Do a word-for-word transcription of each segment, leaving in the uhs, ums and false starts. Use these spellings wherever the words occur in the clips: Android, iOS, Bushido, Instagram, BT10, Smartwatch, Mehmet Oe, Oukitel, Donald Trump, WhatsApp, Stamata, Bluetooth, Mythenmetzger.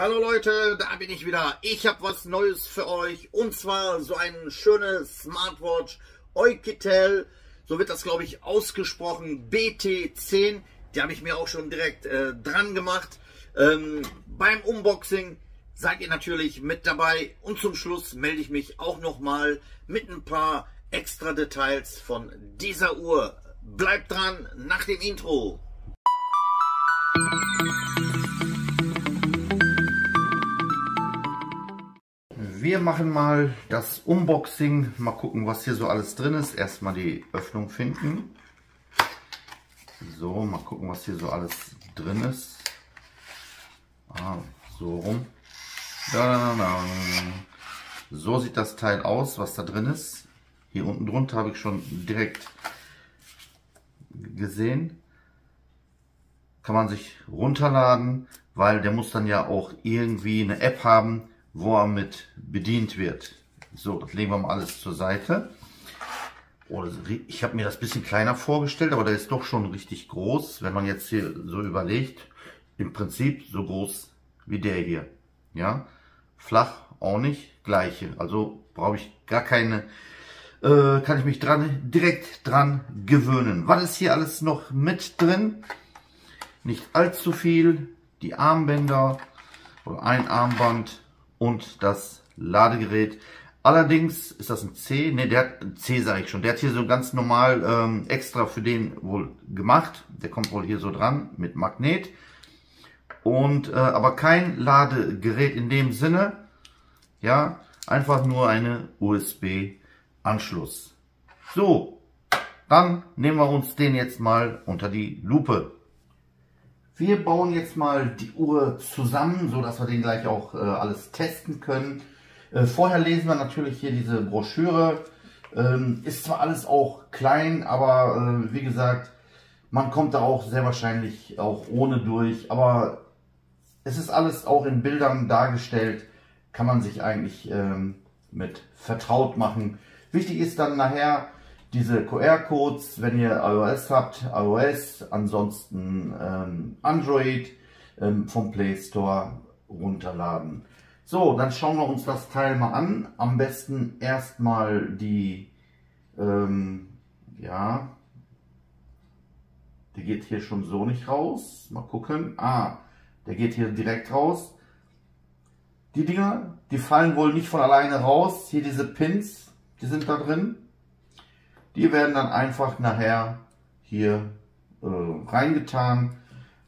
Hallo Leute, da bin ich wieder. Ich habe was Neues für euch und zwar so eine schöne Smartwatch Oukitel, so wird das glaube ich ausgesprochen, B T zehn. Die habe ich mir auch schon direkt äh, dran gemacht. Ähm, beim Unboxing seid ihr natürlich mit dabei und zum Schluss melde ich mich auch nochmal mit ein paar extra Details von dieser Uhr. Bleibt dran nach dem Intro. Wir machen mal das Unboxing, mal gucken, was hier so alles drin ist. Erstmal die Öffnung finden. So, mal gucken, was hier so alles drin ist. Ah, so rum. Da, da, da. So sieht das Teil aus, was da drin ist. Hier unten drunter habe ich schon direkt gesehen. Kann man sich runterladen, weil der muss dann ja auch irgendwie eine App haben, wo er mit bedient wird. So, das legen wir mal alles zur Seite. Oh, ich habe mir das ein bisschen kleiner vorgestellt, aber der ist doch schon richtig groß, wenn man jetzt hier so überlegt. Im Prinzip so groß wie der hier. Ja, flach auch nicht, gleiche. Also brauche ich gar keine, äh, kann ich mich dran, direkt dran gewöhnen. Was ist hier alles noch mit drin? Nicht allzu viel. Die Armbänder oder ein Armband. Und das Ladegerät. Allerdings ist das ein C. Ne, der hat C, sage ich schon. Der hat hier so ganz normal ähm, extra für den wohl gemacht. Der kommt wohl hier so dran mit Magnet. Und äh, aber kein Ladegerät in dem Sinne. Ja, einfach nur eine U S B-Anschluss. So, dann nehmen wir uns den jetzt mal unter die Lupe. Wir bauen jetzt mal die Uhr zusammen, so dass wir den gleich auch äh, alles testen können. Äh, vorher lesen wir natürlich hier diese Broschüre. Ähm, ist zwar alles auch klein, aber äh, wie gesagt, man kommt da auch sehr wahrscheinlich auch ohne durch. Aber es ist alles auch in Bildern dargestellt, kann man sich eigentlich ähm, mit vertraut machen. Wichtig ist dann nachher diese Q R-Codes, wenn ihr iOS habt, iOS, ansonsten ähm, Android, ähm, vom Play Store runterladen. So, dann schauen wir uns das Teil mal an. Am besten erstmal die, ähm, ja, der geht hier schon so nicht raus. Mal gucken. Ah, der geht hier direkt raus. Die Dinger, die fallen wohl nicht von alleine raus. Hier diese Pins, die sind da drin. Die werden dann einfach nachher hier äh, reingetan.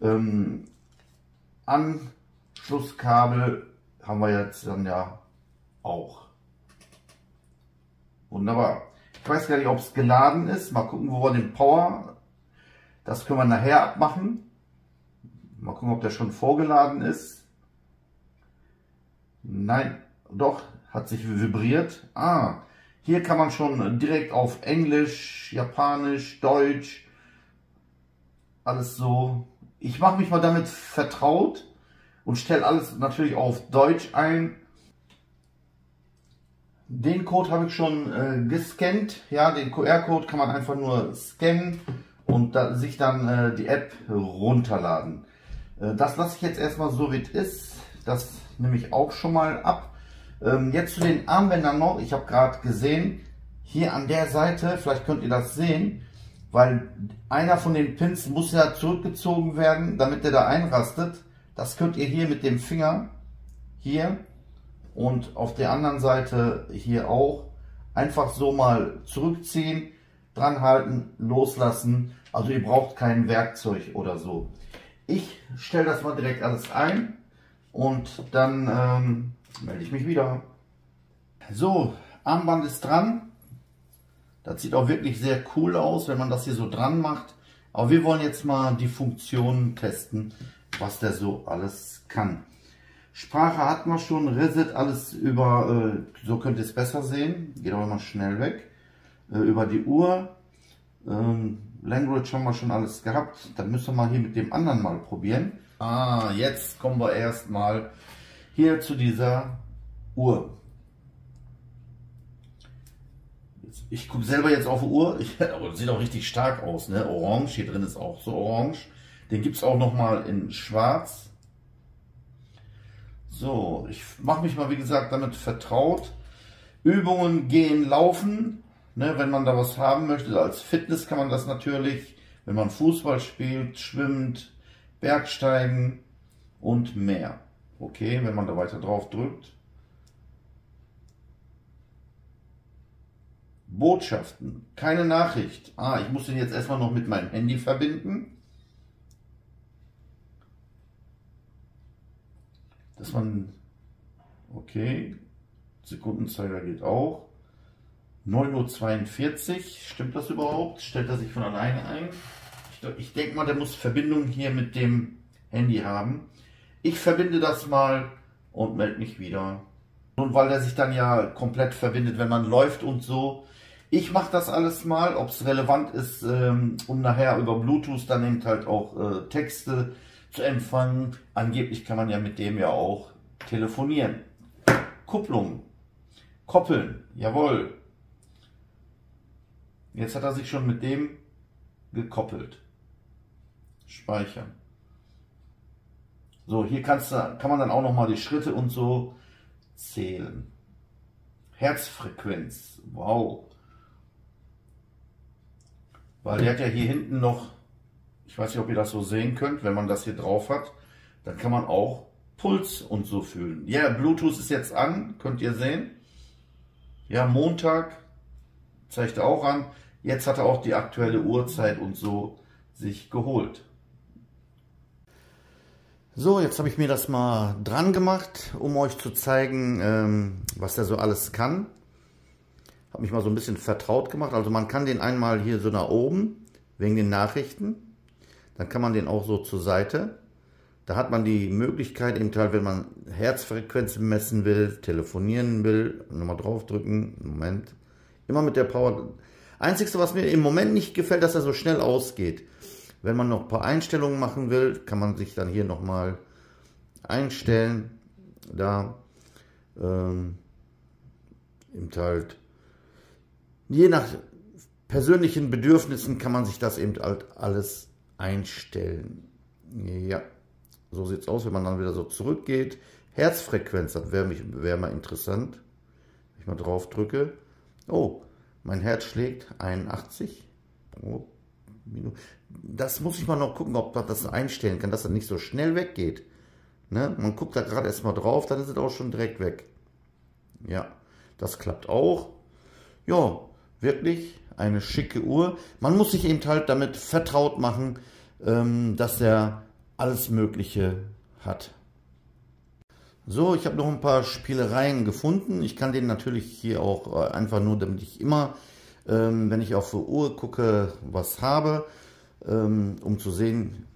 Ähm, Anschlusskabel haben wir jetzt dann ja auch. Wunderbar. Ich weiß gar nicht, ob es geladen ist. Mal gucken, wo wir den Power. Das können wir nachher abmachen. Mal gucken, ob der schon vorgeladen ist. Nein, doch, hat sich vibriert. Ah. Hier kann man schon direkt auf Englisch, Japanisch, Deutsch, alles so. Ich mache mich mal damit vertraut und stelle alles natürlich auf Deutsch ein. Den Code habe ich schon äh, gescannt. Ja, den Q R-Code kann man einfach nur scannen und da, sich dann äh, die App runterladen. Äh, das lasse ich jetzt erstmal so, wie es ist. Das nehme ich auch schon mal ab. Jetzt zu den Armbändern noch, ich habe gerade gesehen, hier an der Seite, vielleicht könnt ihr das sehen, weil einer von den Pins muss ja zurückgezogen werden, damit der da einrastet. Das könnt ihr hier mit dem Finger, hier und auf der anderen Seite hier auch, einfach so mal zurückziehen, dran halten, loslassen. Also ihr braucht kein Werkzeug oder so. Ich stelle das mal direkt alles ein und dann Ähm, melde ich mich wieder. So, Armband ist dran. Das sieht auch wirklich sehr cool aus, wenn man das hier so dran macht. Aber wir wollen jetzt mal die Funktionen testen, was der so alles kann. Sprache hat man schon, Reset, alles über, äh, so könnt ihr es besser sehen. Geht aber mal schnell weg. Äh, über die Uhr. Ähm, Language haben wir schon alles gehabt. Dann müssen wir mal hier mit dem anderen mal probieren. Ah, jetzt kommen wir erstmal hier zu dieser Uhr. Ich gucke selber jetzt auf die Uhr, ich, aber sieht auch richtig stark aus, ne? Orange, hier drin ist auch so orange. Den gibt es auch nochmal in schwarz. So, ich mache mich mal, wie gesagt, damit vertraut. Übungen gehen, laufen. Ne, wenn man da was haben möchte, als Fitness kann man das natürlich, wenn man Fußball spielt, schwimmt, Bergsteigen und mehr. Okay, wenn man da weiter drauf drückt. Botschaften, keine Nachricht. Ah, ich muss den jetzt erstmal noch mit meinem Handy verbinden. Dass man, okay, Sekundenzeiger geht auch. neun Uhr zweiundvierzig, stimmt das überhaupt? Stellt er sich von alleine ein? Ich, ich denke mal, der muss Verbindung hier mit dem Handy haben. Ich verbinde das mal und melde mich wieder. Und weil er sich dann ja komplett verbindet, wenn man läuft und so. Ich mache das alles mal, ob es relevant ist, ähm, um nachher über Bluetooth dann eben halt auch äh, Texte zu empfangen. Angeblich kann man ja mit dem ja auch telefonieren. Kupplung. Koppeln. Jawohl. Jetzt hat er sich schon mit dem gekoppelt. Speichern. So, hier kannst du, kann man dann auch nochmal die Schritte und so zählen. Herzfrequenz. Wow. Weil der hat ja hier hinten noch, ich weiß nicht, ob ihr das so sehen könnt, wenn man das hier drauf hat, dann kann man auch Puls und so fühlen. Ja, yeah, Bluetooth ist jetzt an, könnt ihr sehen. Ja, Montag zeigt er auch an. Jetzt hat er auch die aktuelle Uhrzeit und so sich geholt. So, jetzt habe ich mir das mal dran gemacht, um euch zu zeigen, was der so alles kann. Habe mich mal so ein bisschen vertraut gemacht. Also man kann den einmal hier so nach oben, wegen den Nachrichten. Dann kann man den auch so zur Seite. Da hat man die Möglichkeit, im Teil, wenn man Herzfrequenz messen will, telefonieren will, nochmal draufdrücken. Moment. Immer mit der Power. Einzigste, was mir im Moment nicht gefällt, dass er so schnell ausgeht. Wenn man noch ein paar Einstellungen machen will, kann man sich dann hier nochmal einstellen. Da ähm, eben halt, je nach persönlichen Bedürfnissen kann man sich das eben halt alles einstellen. Ja, so sieht es aus, wenn man dann wieder so zurückgeht. Herzfrequenz, das wäre wär mal interessant. Wenn ich mal drauf drücke. Oh, mein Herz schlägt einundachtzig. Oh. Das muss ich mal noch gucken, ob man das einstellen kann, dass das nicht so schnell weggeht. Ne? Man guckt da gerade erstmal drauf, dann ist es auch schon direkt weg. Ja, das klappt auch. Ja, wirklich eine schicke Uhr. Man muss sich eben halt damit vertraut machen, dass er alles Mögliche hat. So, ich habe noch ein paar Spielereien gefunden. Ich kann den natürlich hier auch einfach nur, damit ich immer, wenn ich auf die Uhr gucke, was habe, um zu sehen,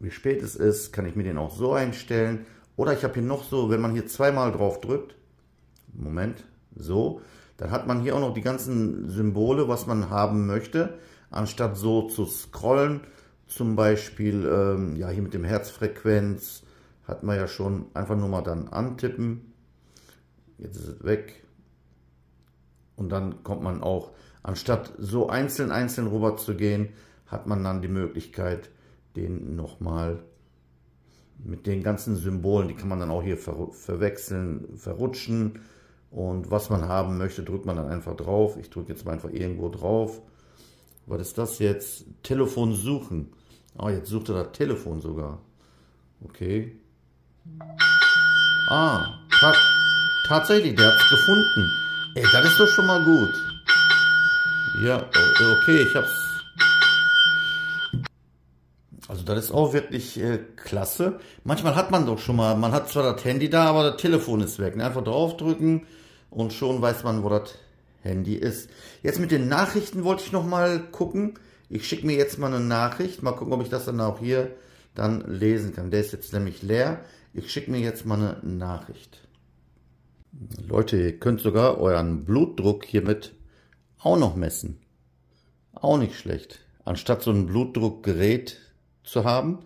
wie spät es ist, kann ich mir den auch so einstellen. Oder ich habe hier noch so, wenn man hier zweimal drauf drückt, Moment, so, dann hat man hier auch noch die ganzen Symbole, was man haben möchte, anstatt so zu scrollen. Zum Beispiel, ja, hier mit dem Herzfrequenz hat man ja schon, einfach nur mal dann antippen. Jetzt ist es weg. Und dann kommt man auch, anstatt so einzeln, einzeln rüber zu gehen, hat man dann die Möglichkeit, den nochmal mit den ganzen Symbolen, die kann man dann auch hier ver verwechseln, verrutschen. Und was man haben möchte, drückt man dann einfach drauf. Ich drücke jetzt mal einfach irgendwo drauf. Was ist das jetzt? Telefon suchen. Ah, jetzt sucht er das Telefon sogar. Okay. Ah, ta tatsächlich, der hat es gefunden. Ey, das ist doch schon mal gut. Ja, okay, ich hab's. Also das ist auch wirklich äh, klasse. Manchmal hat man doch schon mal, man hat zwar das Handy da, aber das Telefon ist weg. Ne? Einfach draufdrücken und schon weiß man, wo das Handy ist. Jetzt mit den Nachrichten wollte ich nochmal gucken. Ich schicke mir jetzt mal eine Nachricht. Mal gucken, ob ich das dann auch hier dann lesen kann. Der ist jetzt nämlich leer. Ich schicke mir jetzt mal eine Nachricht. Leute, ihr könnt sogar euren Blutdruck hiermit auch noch messen. Auch nicht schlecht. Anstatt so ein Blutdruckgerät zu haben,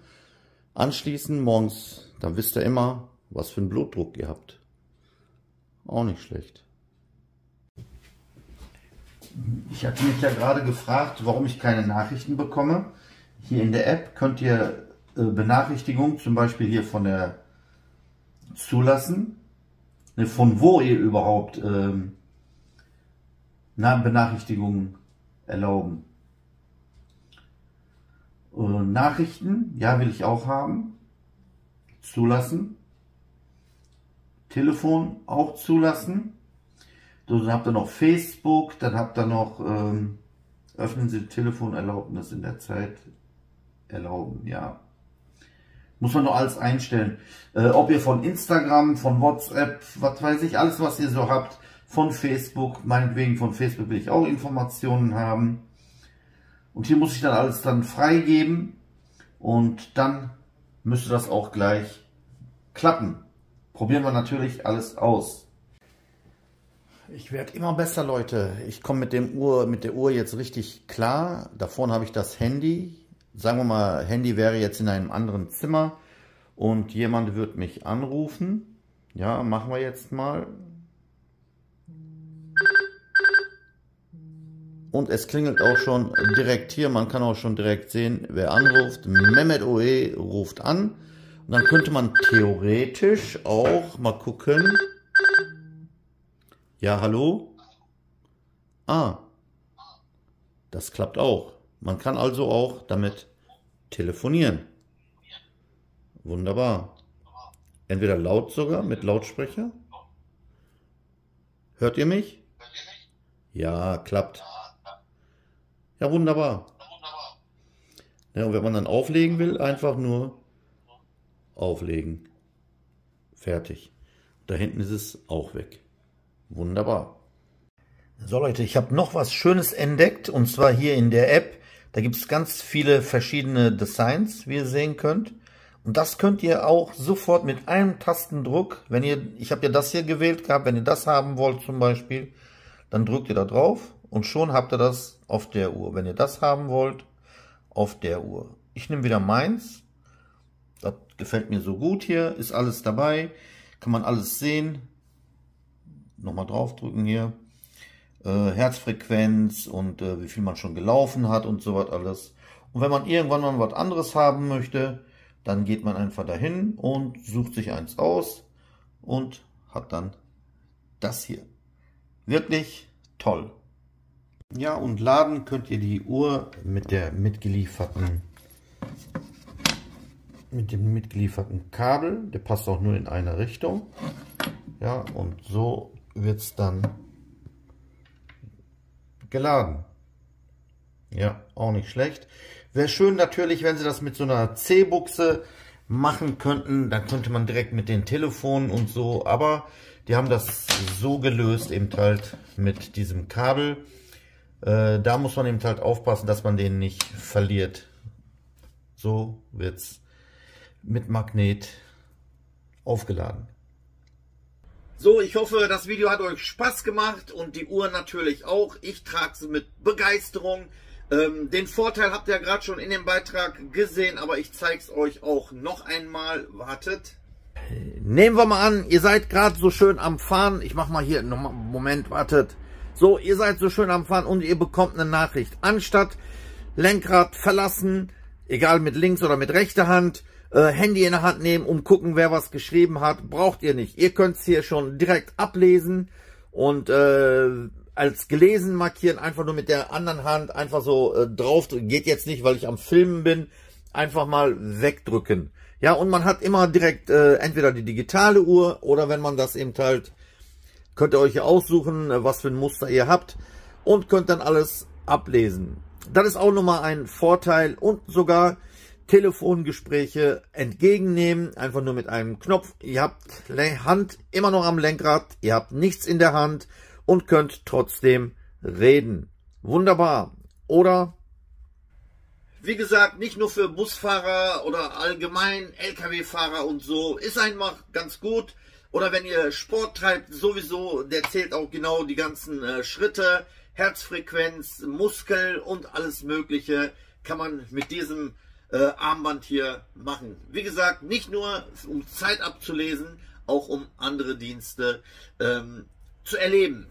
anschließend morgens, dann wisst ihr immer, was für einen Blutdruck ihr habt. Auch nicht schlecht. Ich hatte mich ja gerade gefragt, warum ich keine Nachrichten bekomme. Hier in der App könnt ihr Benachrichtigungen, zum Beispiel hier von der zulassen, von wo ihr überhaupt ähm, Benachrichtigungen erlauben. Äh, Nachrichten, ja, will ich auch haben, zulassen. Telefon auch zulassen. So, dann habt ihr noch Facebook, dann habt ihr noch ähm, öffnen Sie Telefonerlaubnis in der Zeit erlauben, ja. Muss man noch alles einstellen. Äh, ob ihr von Instagram, von WhatsApp, was weiß ich, alles was ihr so habt, von Facebook, meinetwegen von Facebook will ich auch Informationen haben. Und hier muss ich dann alles dann freigeben und dann müsste das auch gleich klappen. Probieren wir natürlich alles aus. Ich werde immer besser, Leute. Ich komme mit dem Uhr, mit der Uhr jetzt richtig klar. Da vorne habe ich das Handy. Sagen wir mal, Handy wäre jetzt in einem anderen Zimmer und jemand wird mich anrufen. Ja, machen wir jetzt mal. Und es klingelt auch schon direkt hier. Man kann auch schon direkt sehen, wer anruft. Mehmet Oe ruft an. Und dann könnte man theoretisch auch mal gucken. Ja, hallo? Ah, das klappt auch. Man kann also auch damit telefonieren. Wunderbar. Entweder laut sogar, mit Lautsprecher. Hört ihr mich? Ja, klappt. Ja, wunderbar. Ja, und wenn man dann auflegen will, einfach nur auflegen. Fertig. Da hinten ist es auch weg. Wunderbar. So Leute, ich habe noch was Schönes entdeckt und zwar hier in der App. Da gibt es ganz viele verschiedene Designs, wie ihr sehen könnt. Und das könnt ihr auch sofort mit einem Tastendruck, wenn ihr, ich habe ja das hier gewählt gehabt, wenn ihr das haben wollt zum Beispiel, dann drückt ihr da drauf und schon habt ihr das auf der Uhr. Wenn ihr das haben wollt, auf der Uhr. Ich nehme wieder meins. Das gefällt mir so gut hier, ist alles dabei, kann man alles sehen. Nochmal draufdrücken hier, äh, Herzfrequenz und äh, wie viel man schon gelaufen hat und so was alles. Und wenn man irgendwann mal was anderes haben möchte, dann geht man einfach dahin und sucht sich eins aus und hat dann das hier. Wirklich toll. Ja, und laden könnt ihr die Uhr mit der mitgelieferten, mit dem mitgelieferten Kabel. Der passt auch nur in eine Richtung. Ja, und so wird es dann geladen. Ja, auch nicht schlecht. Wäre schön natürlich, wenn Sie das mit so einer C-Buchse machen könnten. Dann könnte man direkt mit den Telefonen und so. Aber die haben das so gelöst, eben halt mit diesem Kabel. Äh, da muss man eben halt aufpassen, dass man den nicht verliert. So wird es mit Magnet aufgeladen. So, ich hoffe, das Video hat euch Spaß gemacht und die Uhr natürlich auch. Ich trage sie mit Begeisterung. Ähm, den Vorteil habt ihr ja gerade schon in dem Beitrag gesehen, aber ich zeige es euch auch noch einmal. Wartet. Nehmen wir mal an, ihr seid gerade so schön am Fahren. Ich mache mal hier nochmal einen Moment, wartet. So, ihr seid so schön am Fahren und ihr bekommt eine Nachricht. Anstatt Lenkrad verlassen, egal mit links oder mit rechter Hand, Handy in der Hand nehmen, um gucken, wer was geschrieben hat, braucht ihr nicht. Ihr könnt es hier schon direkt ablesen und äh, als gelesen markieren, einfach nur mit der anderen Hand, einfach so äh, drauf, geht jetzt nicht, weil ich am Filmen bin, einfach mal wegdrücken. Ja, und man hat immer direkt äh, entweder die digitale Uhr oder wenn man das eben halt, könnt ihr euch ja aussuchen, was für ein Muster ihr habt und könnt dann alles ablesen. Das ist auch nochmal ein Vorteil und sogar Telefongespräche entgegennehmen, einfach nur mit einem Knopf. Ihr habt Hand immer noch am Lenkrad, ihr habt nichts in der Hand und könnt trotzdem reden. Wunderbar, oder? Wie gesagt, nicht nur für Busfahrer oder allgemein L K W-Fahrer und so, ist einfach ganz gut. Oder wenn ihr Sport treibt, sowieso, der zählt auch genau die ganzen äh, Schritte, Herzfrequenz, Muskel und alles Mögliche kann man mit diesem Äh, Armband hier machen. Wie gesagt, nicht nur um Zeit abzulesen, auch um andere Dienste ähm, zu erleben.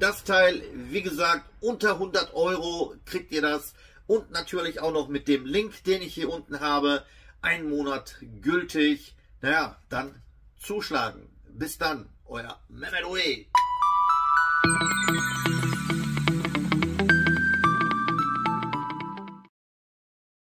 Das Teil, wie gesagt, unter hundert Euro kriegt ihr das und natürlich auch noch mit dem Link, den ich hier unten habe, einen Monat gültig. Naja, dann zuschlagen. Bis dann, euer Mehmet Oe.